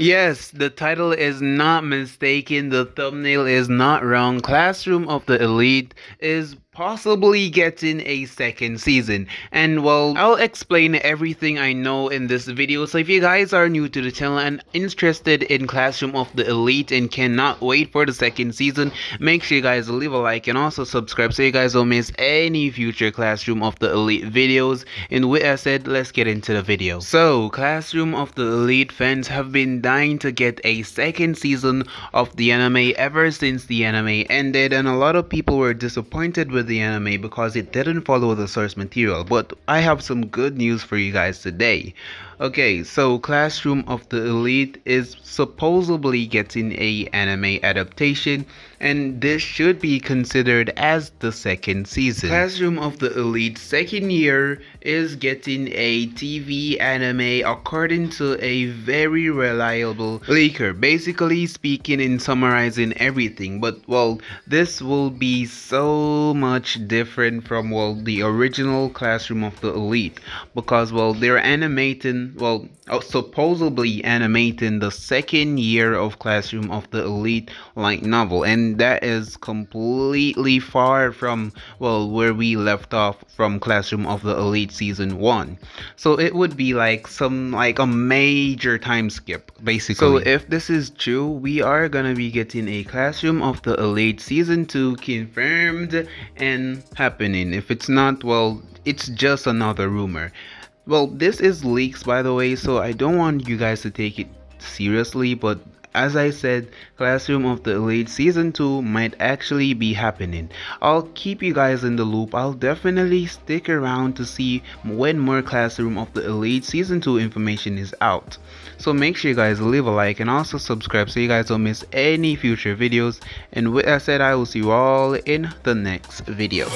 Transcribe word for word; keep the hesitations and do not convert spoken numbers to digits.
Yes, the title is not mistaken, the thumbnail is not wrong. Classroom of the Elite is possibly getting a second season, and well, I'll explain everything I know in this video. So if you guys are new to the channel and interested in Classroom of the Elite and cannot wait for the second season, make sure you guys leave a like and also subscribe so you guys don't miss any future Classroom of the Elite videos. And with that said, let's get into the video. So Classroom of the Elite fans have been dying to get a second season of the anime ever since the anime ended, and a lot of people were disappointed with the anime because it didn't follow the source material. But I have some good news for you guys today. Okay, so Classroom of the Elite is supposedly getting an anime adaptation, and this should be considered as the second season. Classroom of the Elite's second year is getting a T V anime according to a very reliable leaker, basically speaking and summarizing everything. But well, this will be so much different from well the original Classroom of the Elite, because well they're animating well supposedly animating the second year of Classroom of the Elite light novel, and that is completely far from well where we left off from Classroom of the Elite season one. So it would be like some like a major time skip basically. So if this is true, we are gonna be getting a Classroom of the Elite season two confirmed and happening. If it's not, well, it's just another rumor. Well, this is leaks, by the way, so I don't want you guys to take it seriously, but as I said, Classroom of the Elite season two might actually be happening. I'll keep you guys in the loop. I'll definitely stick around to see when more Classroom of the Elite season two information is out. So make sure you guys leave a like and also subscribe so you guys don't miss any future videos. And with that said, I will see you all in the next video.